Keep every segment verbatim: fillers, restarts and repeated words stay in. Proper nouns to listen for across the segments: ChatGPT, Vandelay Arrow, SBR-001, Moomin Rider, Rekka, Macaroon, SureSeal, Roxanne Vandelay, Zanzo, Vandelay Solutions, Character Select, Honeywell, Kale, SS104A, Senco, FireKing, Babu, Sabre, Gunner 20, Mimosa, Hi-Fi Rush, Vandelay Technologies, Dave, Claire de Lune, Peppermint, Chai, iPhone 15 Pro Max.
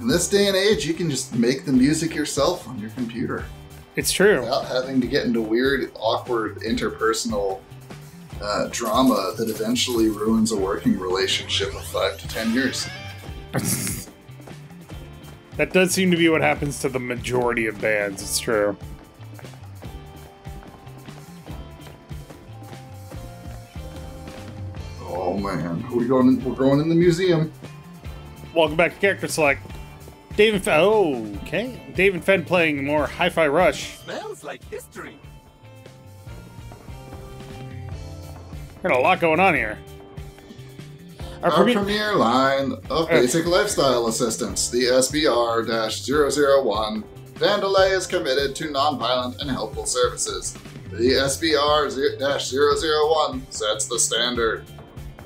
In this day and age, you can just make the music yourself on your computer. It's true. Without having to get into weird, awkward, interpersonal uh, drama that eventually ruins a working relationship of five to ten years. That does seem to be what happens to the majority of bands, it's true. Oh man, we're going in, we're going in the museum. Welcome back to Character Select. Dave and Fenn, oh, okay. Dave and Fenn playing more Hi-Fi Rush. Smells like history. Got a lot going on here. Our, Our premier, premier line of basic uh, lifestyle assistance, the S B R zero zero one, Vandelay is committed to nonviolent and helpful services. The S B R zero zero one sets the standard.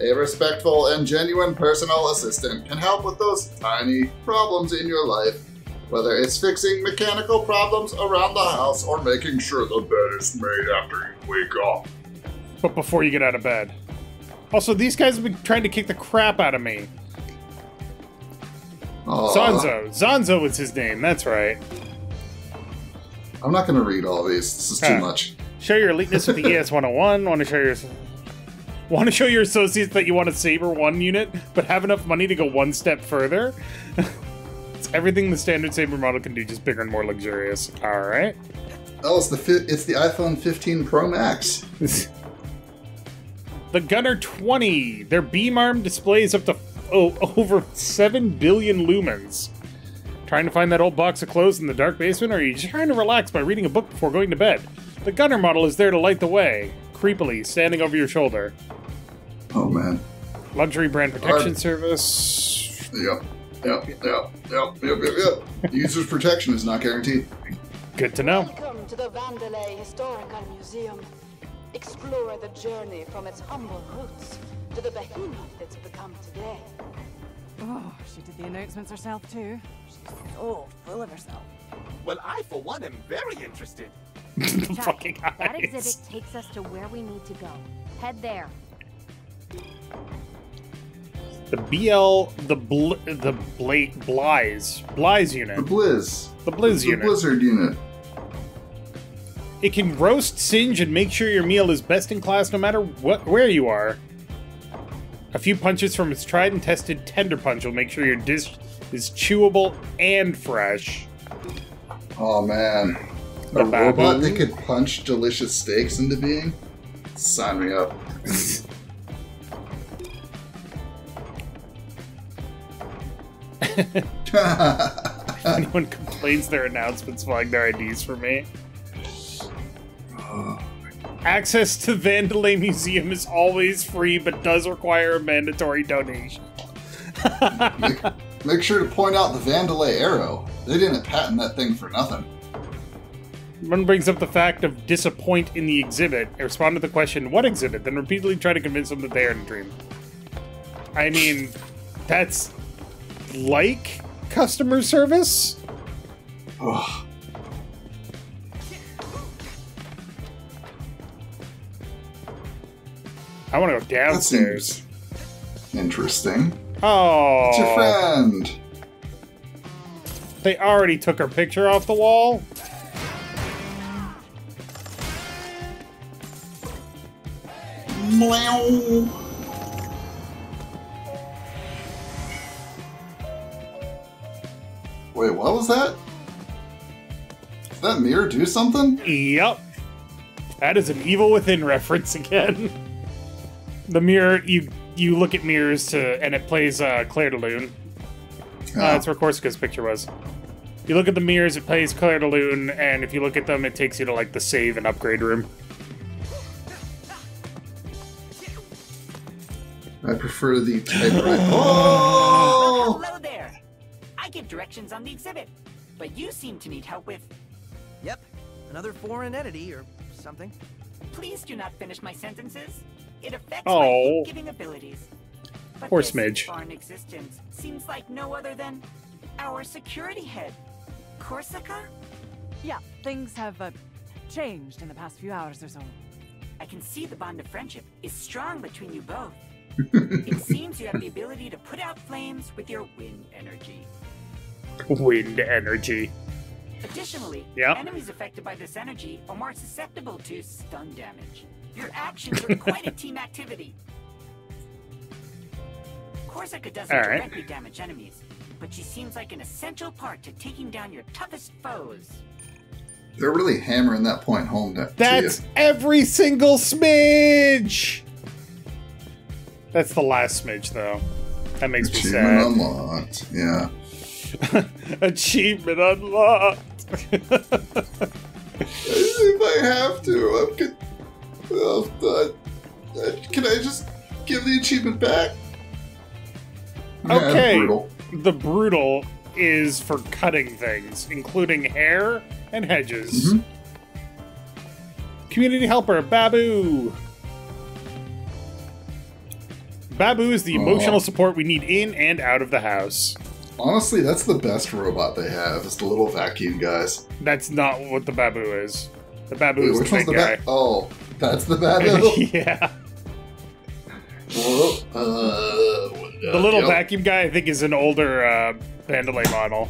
A respectful and genuine personal assistant can help with those tiny problems in your life, whether it's fixing mechanical problems around the house or making sure the bed is made after you wake up. But before you get out of bed. Also, these guys have been trying to kick the crap out of me. Aww. Zanzo. Zanzo was his name, that's right. I'm not going to read all these. This is huh. too much. Show your eliteness with the E S one oh one. Want to show your... Want to show your associates that you want to Sabre one unit, but have enough money to go one step further? It's everything the standard Sabre model can do, just bigger and more luxurious. All right. Oh, it's the fi it's the iPhone fifteen Pro Max. The Gunner twenty. Their beam-arm displays up to oh, over seven billion lumens. Trying to find that old box of clothes in the dark basement, or are you just trying to relax by reading a book before going to bed? The Gunner model is there to light the way, creepily standing over your shoulder. Oh man. Luxury brand protection Our, service. Yep, yep, yep, yep, yep, yep, yep. User's protection is not guaranteed. Good to know. Welcome to the Vandelay Historical Museum. Explore the journey from its humble roots to the behemoth it's become today. Oh, she did the announcements herself too. She's so full of herself. Well, I for one am very interested. The Chai, fucking eyes. That exhibit takes us to where we need to go. Head there. The B L, the bl the Blake Bly's Bly's unit. The Blizz. The Blizz the unit. The Blizzard unit. It can roast, singe, and make sure your meal is best in class, no matter what where you are. A few punches from its tried and tested Tender Punch will make sure your dish is chewable and fresh. Oh man. The a Babu. Robot that could punch delicious steaks into being? Sign me up. If anyone complains their announcements flying their I Ds for me. Oh. Access to Vandelay Museum is always free, but does require a mandatory donation. make, make sure to point out the Vandelay Arrow. They didn't patent that thing for nothing. One brings up the fact of disappoint in the exhibit. I respond to the question, what exhibit? Then repeatedly try to convince them that they are in a dream. I mean, that's like customer service? Ugh. I want to go downstairs. Interesting. Oh. It's your friend. They already took her picture off the wall. Wait, what was that? Did that mirror do something? Yep. That is an Evil Within reference again. The mirror, you you look at mirrors to, and it plays uh, Claire de Lune. Oh. Uh, that's where Corsica's picture was. You look at the mirrors, it plays Claire de Lune, and if you look at them, it takes you to like the save and upgrade room. I prefer the typewriter. Oh! Hello there. I give directions on the exhibit, but you seem to need help with... Yep, another foreign entity or something. Please do not finish my sentences. It affects oh. my gift-giving abilities. But Poor this smidge. foreign existence seems like no other than our security head, Corsica? Yeah, things have uh, changed in the past few hours or so. I can see the bond of friendship is strong between you both. It seems you have the ability to put out flames with your wind energy. wind energy. Additionally, yep. enemies affected by this energy are more susceptible to stun damage. Your actions are quite a team activity. Corsica doesn't right. directly damage enemies, but she seems like an essential part to taking down your toughest foes. They're really hammering that point home. To That's you. every single smidge! That's the last smidge, though. That makes me sad. Achievement unlocked, yeah. Achievement unlocked! If I have to, I'm con well, uh, can I just give the achievement back? Okay, yeah, brutal. The brutal is for cutting things, including hair and hedges. Mm-hmm. Community helper, Babu. Babu is the emotional oh. support we need in and out of the house. Honestly, that's the best robot they have, is the little vacuum guys. That's not what the Babu is. The Babu Wait, is which the big the guy. Oh, that's the Babu? Yeah. Whoa, uh, the uh, little yep. vacuum guy, I think, is an older uh, Vandelay model.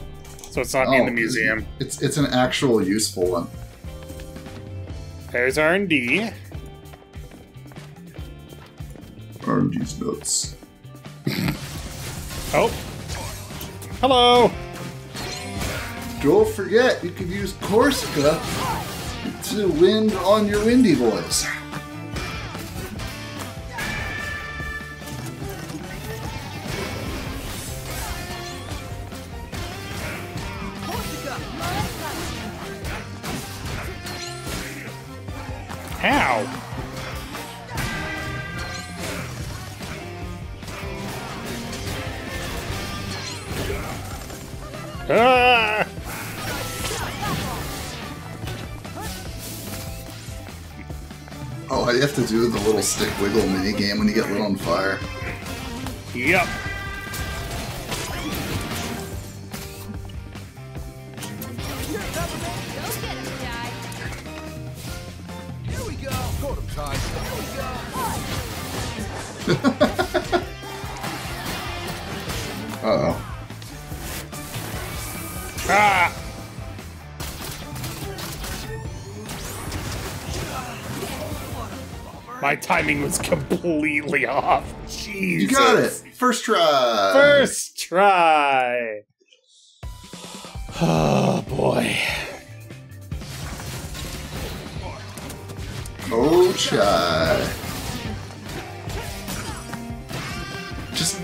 So it's not oh, in the museum. It's it's an actual useful one. There's R and D. R and D's nuts. Oh. Hello! Don't forget, you can use Corsica to wind on your windy boys. Ow! Ah! Oh, I have to do the little stick wiggle mini game when you get lit on fire. Yep. Uh-oh. Ah! My timing was completely off. Jesus. You got it. First try. First try. Oh, boy. Oh, Chai. Just...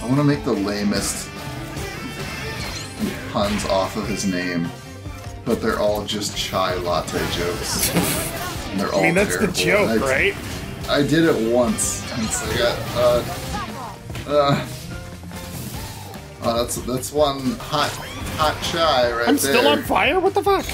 I want to make the lamest puns off of his name, but they're all just chai latte jokes. And they're all I mean, that's terrible. the joke, I, right? I did it once. And so I got, uh, uh, oh, that's that's one hot hot chai right I'm there. I'm still on fire. What the fuck?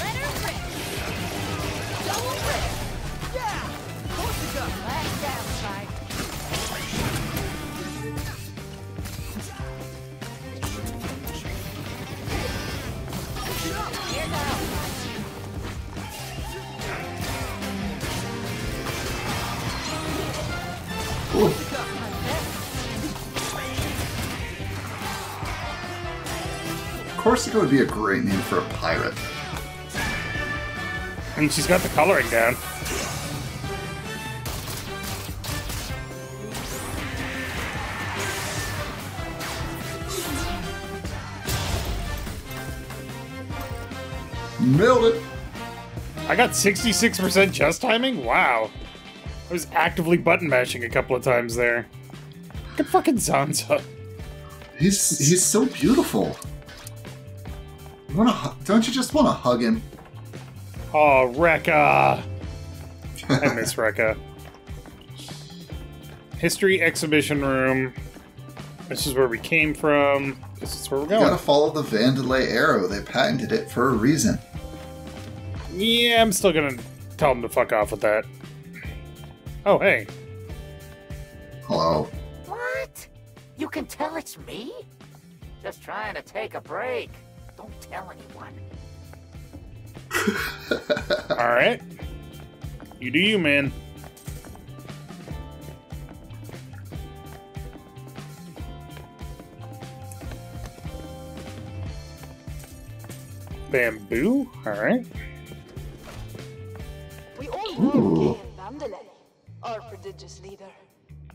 Corsica would be a great name for a pirate. And she's got the coloring down. Nailed it! I got sixty-six percent just timing? Wow. I was actively button mashing a couple of times there. Look at fucking Zanzo. He's, he's so beautiful. You wanna, don't you just want to hug him? Oh, Rekka! I miss Rekka. History exhibition room. This is where we came from. This is where we're going. You gotta follow the Vandelay Arrow. They patented it for a reason. Yeah, I'm still gonna tell them to fuck off with that. Oh, hey. Hello. What? You can tell it's me? Just trying to take a break. Don't tell anyone. Alright. You do you, man. bamboo. All right. We all know Kale Vandelay, our prodigious leader.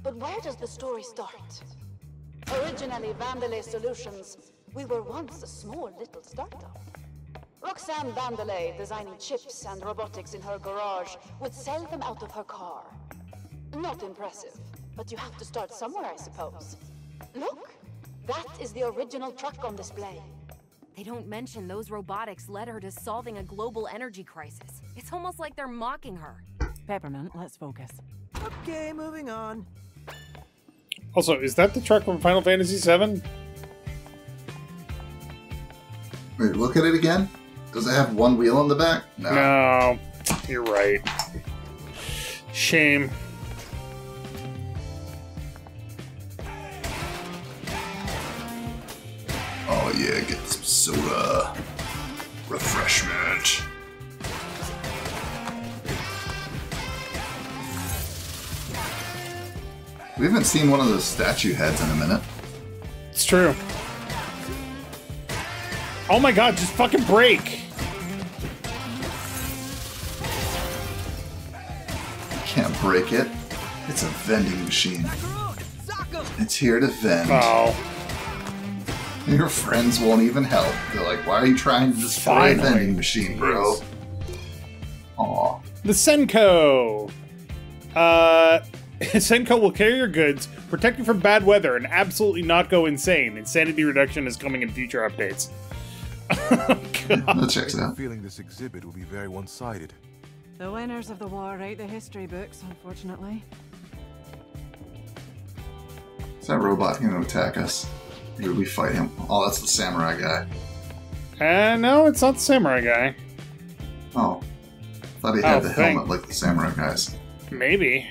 But where does the story start? Originally Vandelay Solutions, we were once a small little startup. Roxanne Vandelay, designing chips and robotics in her garage, would sell them out of her car. Not impressive, but you have to start somewhere, I suppose. Look, that is the original truck on display. They don't mention those robotics led her to solving a global energy crisis. It's almost like they're mocking her. Peppermint, let's focus. Okay, moving on. Also, is that the truck from Final Fantasy seven? Wait, look at it again? Does it have one wheel on the back? No. No, you're right. Shame. Oh yeah, get some soda. Refreshment. We haven't seen one of those statue heads in a minute. It's true. Oh my god, just fucking break! You can't break it. It's a vending machine. It's here to vend. Oh. Your friends won't even help. They're like, why are you trying to destroy a vending machine, bro? Aw. The Senco! Uh... Senco will carry your goods, protect you from bad weather, and absolutely not go insane. Insanity reduction is coming in future updates. Let's check it out. Feeling this exhibit will be very one-sided. The winners of the war write the history books, unfortunately. Is that robot going to attack us? Or do we fight him? Oh, that's the samurai guy. Uh, no, it's not the samurai guy. Oh, thought he had oh, the thanks. helmet like the samurai guys. Maybe.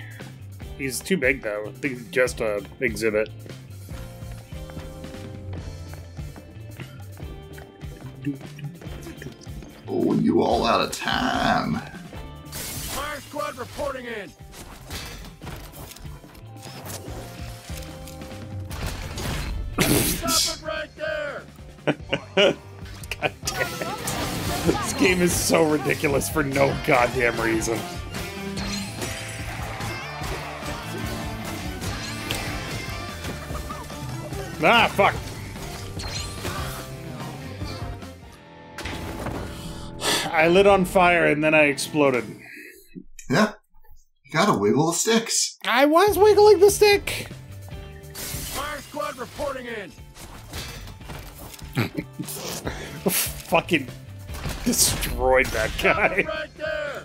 He's too big, though. I think he's just an exhibit. Oh, you all out of time. Fire squad reporting in. Stop it right there. God damn it. This game is so ridiculous for no goddamn reason. Ah, fuck. I lit on fire and then I exploded. Yeah. You gotta wiggle the sticks. I was wiggling the stick. Fire squad reporting in. Fucking destroyed that guy. Right there.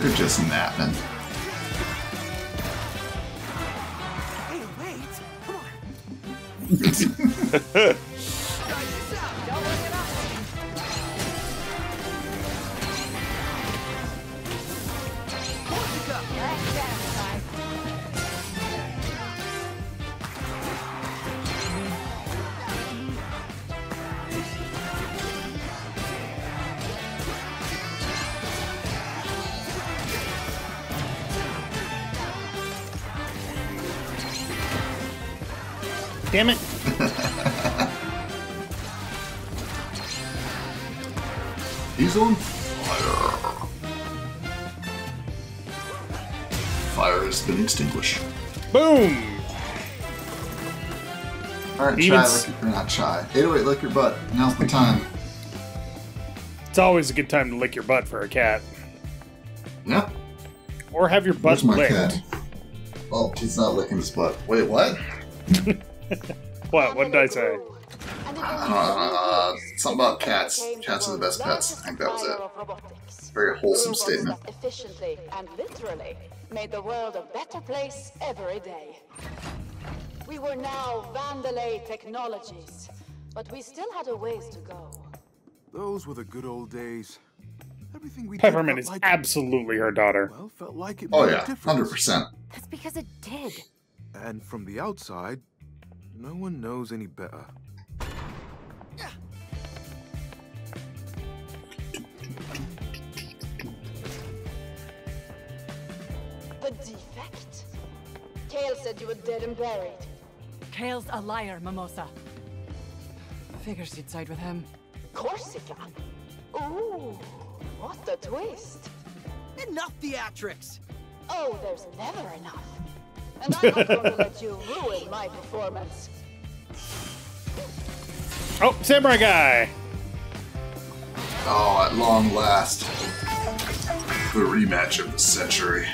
They're just napping. Hey, wait! Come on. Damn it. He's on fire. Fire has been extinguished. Boom! Alright, Chai, look at, not Chai. eight oh eight, lick your butt. Now's the time. It's always a good time to lick your butt for a cat. Yeah. Or have your butt licked. Cat? Oh, he's not licking his butt. Wait, what? What? What did I say? Uh, something about cats. Cats are the best pets. I think that was it. Very wholesome statement. Efficiently and literally made the world a better place every day. We were now Vandelay Technologies, but we still had a ways to go. Those were the good old days. Everything we Peppermint is like absolutely her daughter. Well, felt like it oh yeah, one hundred percent. That's because it did. And from the outside, no one knows any better. The defect? Kale said you were dead and buried. Kale's a liar, Mimosa. Figures you'd side with him. Corsica? Ooh, what a twist. Enough theatrics. Oh, there's never enough. And I'm not going to let you ruin my performance. Oh, samurai guy. Oh, at long last. The rematch of the century.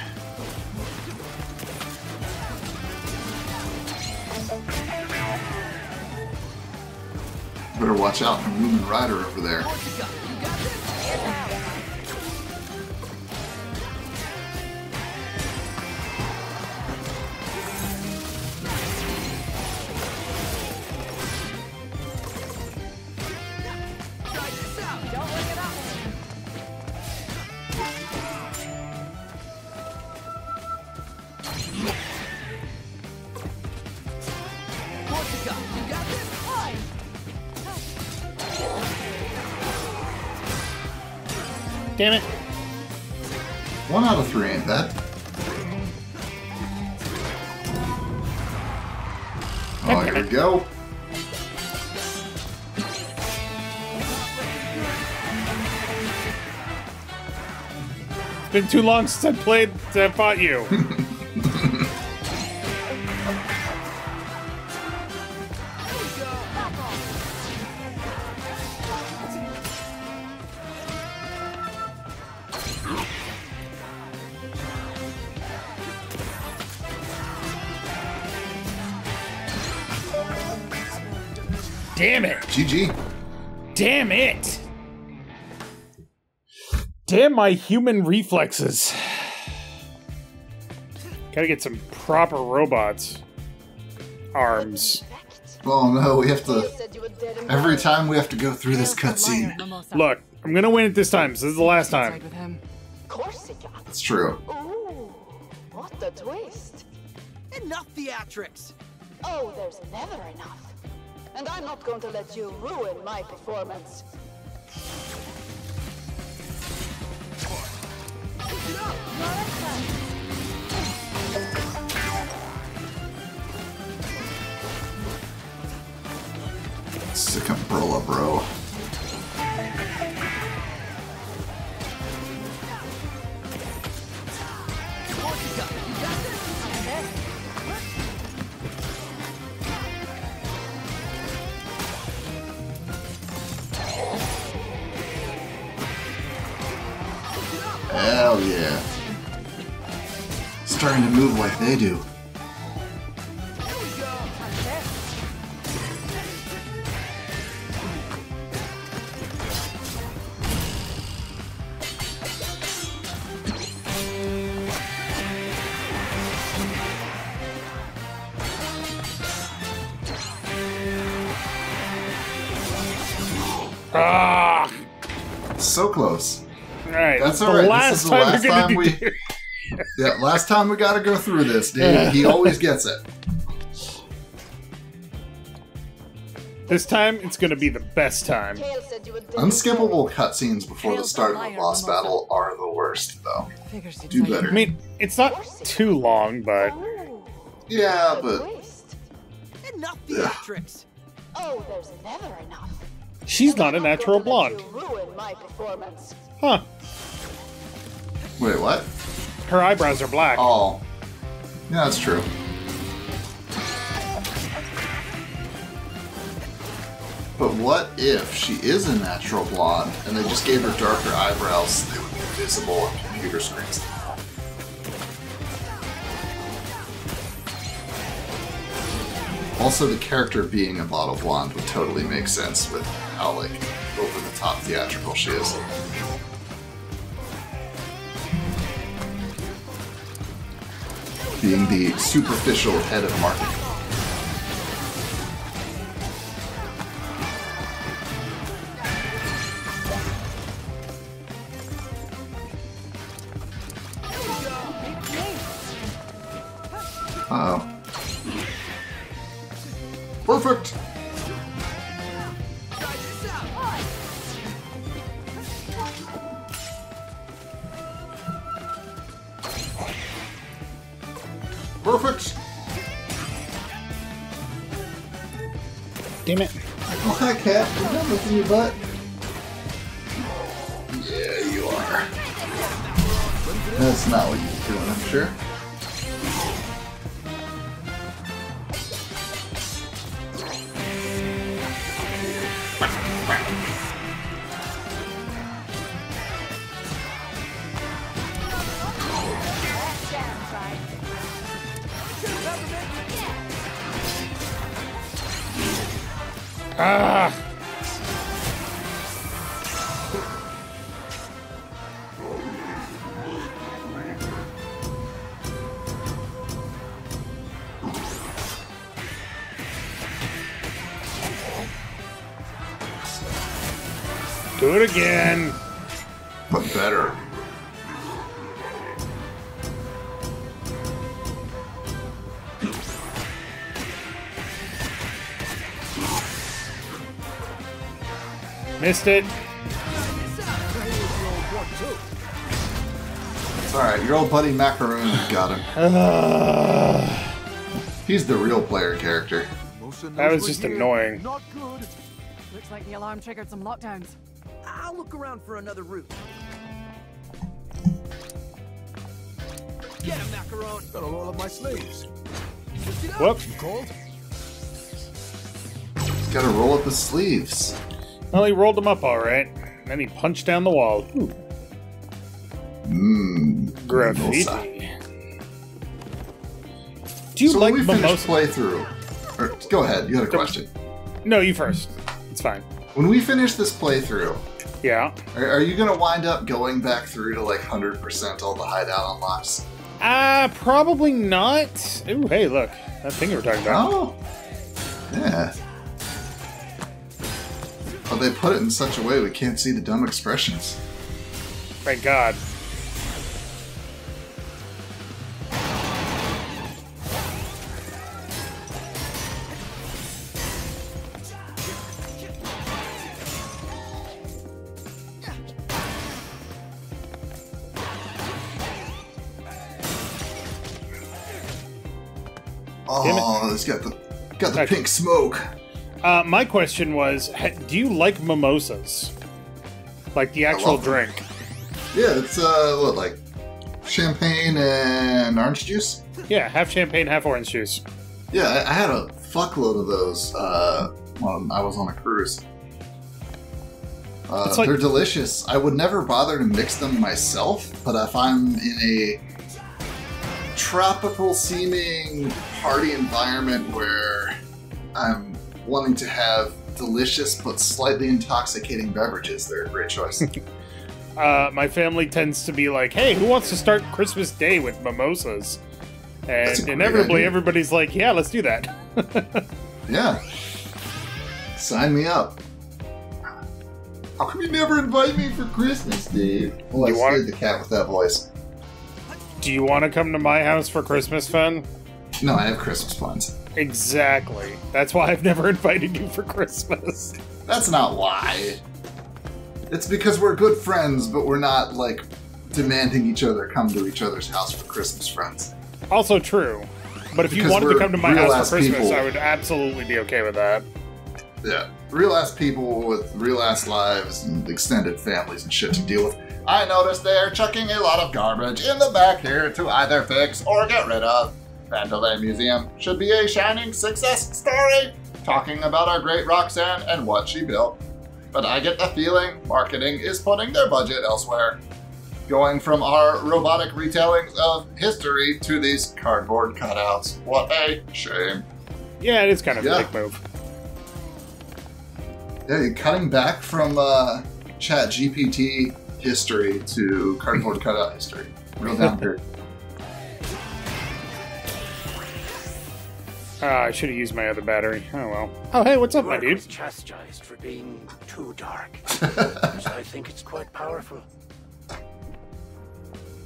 Better watch out for Moomin Rider over there. Damn it. One out of three, ain't that? Oh, here we go. It's been too long since I played, since I fought you. Damn it. G G. Damn it. Damn my human reflexes. Gotta get some proper robots. Arms. Oh no, we have to... Every time we have to go through this cutscene. Look, I'm gonna win it this time, so this is the last time. That's true. Ooh, what a twist. Enough theatrics. Oh, there's never enough. And I'm not going to let you ruin my performance. Sick umbrella, bro. Hell yeah. Starting to move like they do. Ah! So close. Alright, that's all right. Last this is the last time, time we. Yeah, last time we got to go through this, dude. Yeah. He always gets it. This time, it's going to be the best time. Unskippable cutscenes before the start of the boss battle are the worst, though. Do better. I mean, it's not too long, but. Yeah, but. Enough theatrics. Oh, there's never enough. She's not a natural blonde. Ruin my performance. Huh. Wait, what? Her eyebrows are black. Oh. Yeah, that's true. But what if she is a natural blonde and they just gave her darker eyebrows so they would be visible on computer screens? Also, the character being a bottle blonde would totally make sense with how, like, over-the-top theatrical she is. Being the superficial head of marketing. Uh oh. Perfect! Perfect! Damn it. Oh, hi, Cat. I'm not looking at your butt. Yeah, you are. That's not what you're doing, I'm sure. Ah! Do it again! But better. Missed it. It's alright, your old buddy Macaroon got him. Uh, He's the real player character. That was just annoying. Not good. Looks like the alarm triggered some lockdowns. I'll look around for another route. Get him, Macaroon. Got all of my slaves. Whoop. Gotta roll up his sleeves. Well, he rolled them up all right. Then he punched down the wall. Mmm. Graffiti. Do you so like Mimosa? Playthrough. Or, go ahead. You had a question. No, you first. It's fine. When we finish this playthrough, yeah, are, are you gonna wind up going back through to like one hundred percent all the hideout unlocks? Uh, probably not. Ooh, hey, look, that thing you were talking about. Oh. Yeah. But they put it in such a way we can't see the dumb expressions. Thank God. Oh, it's got the got the okay. pink smoke. Uh, my question was, do you like mimosas? Like the actual drink? Them. Yeah, it's, uh, what, like champagne and orange juice? Yeah, half champagne, half orange juice. Yeah, I, I had a fuckload of those uh, when I was on a cruise. Uh, like, they're delicious. I would never bother to mix them myself, but if I'm in a tropical-seeming party environment where I'm wanting to have delicious but slightly intoxicating beverages, they're a great choice. uh, my family tends to be like, hey, who wants to start Christmas Day with mimosas? And inevitably idea. everybody's like, yeah, let's do that. Yeah. Sign me up. How come you never invite me for Christmas, Dave? Well, you I scared the cat with that voice. Do you want to come to my house for Christmas fun? No, I have Christmas plans. Exactly. That's why I've never invited you for Christmas. That's not why. It's because we're good friends, but we're not, like, demanding each other come to each other's house for Christmas friends. Also true. But if because you wanted to come to my house for Christmas, people. I would absolutely be okay with that. Yeah. Real-ass people with real-ass lives and extended families and shit to deal with. I noticed they're chucking a lot of garbage in the back here to either fix or get rid of. Vandelay Museum should be a shining success story, talking about our great Roxanne and what she built. But I get the feeling marketing is putting their budget elsewhere. Going from our robotic retellings of history to these cardboard cutouts. What a shame. Yeah, it is kind of yeah. a big move. Yeah, you're cutting back from uh, Chat G P T history to cardboard cutout history. Real down here. Uh, I should have used my other battery. Oh well. Oh hey, what's up, my dude? I was chastised for being too dark. So I think it's quite powerful.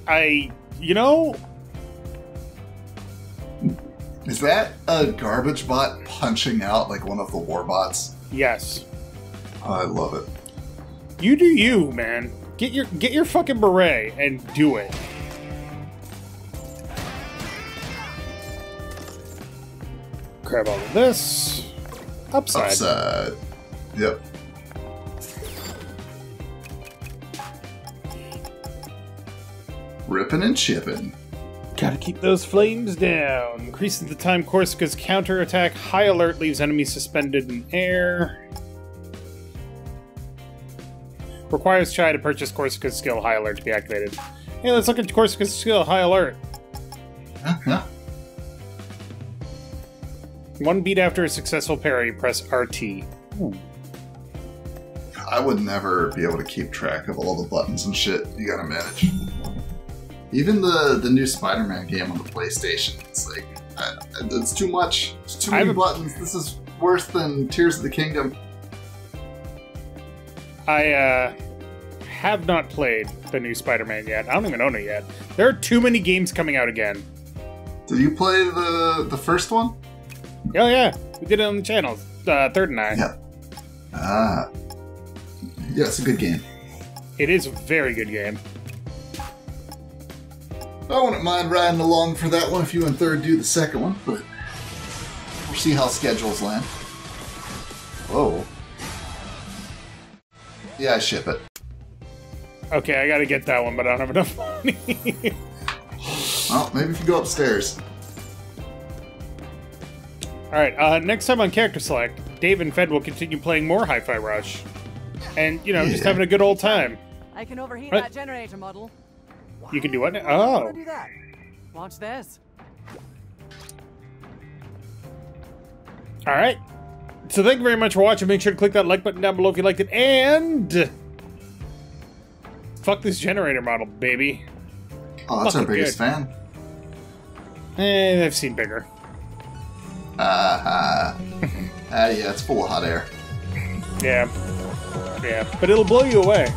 I, you know, Is that a garbage bot punching out like one of the war bots? Yes. I love it. You do you, man. Get your get your fucking beret and do it. Grab all of this. Upside. Upside. Yep. Ripping and chipping. Gotta keep those flames down. Increases the time Corsica's counterattack. High alert leaves enemies suspended in air. Requires Chai to purchase Corsica's skill High Alert to be activated. Hey, let's look at Corsica's skill High Alert. Uh-huh. One beat after a successful parry, press R T. Ooh. I would never be able to keep track of all the buttons and shit. You gotta manage. Even the, the new Spider-Man game on the PlayStation, it's like, I, it's too much. It's too many I'm, buttons. This is worse than Tears of the Kingdom. I uh, have not played the new Spider-Man yet. I don't even own it yet. There are too many games coming out again. Did you play the, the first one? Oh, yeah. We did it on the channel. Uh, Third and I. Yeah. Ah. Yeah, it's a good game. It is a very good game. I wouldn't mind riding along for that one if you and Third do the second one, but we'll see how schedules land. Whoa. Yeah, I ship it. Okay, I gotta get that one, but I don't have enough money. Well, maybe if you go upstairs. Alright, uh, next time on Character Select, Dave and Fed will continue playing more Hi-Fi Rush. And, you know, yeah. just having a good old time. I can overheat right? that generator model. You can do what now? Oh. Do that. Watch this. All right. So thank you very much for watching. Make sure to click that like button down below if you liked it. And fuck this generator model, baby. Oh, that's fuck our biggest good. fan. Eh, I've seen bigger. Uh, uh, uh, yeah, it's full of hot air. Yeah. Yeah, but it'll blow you away.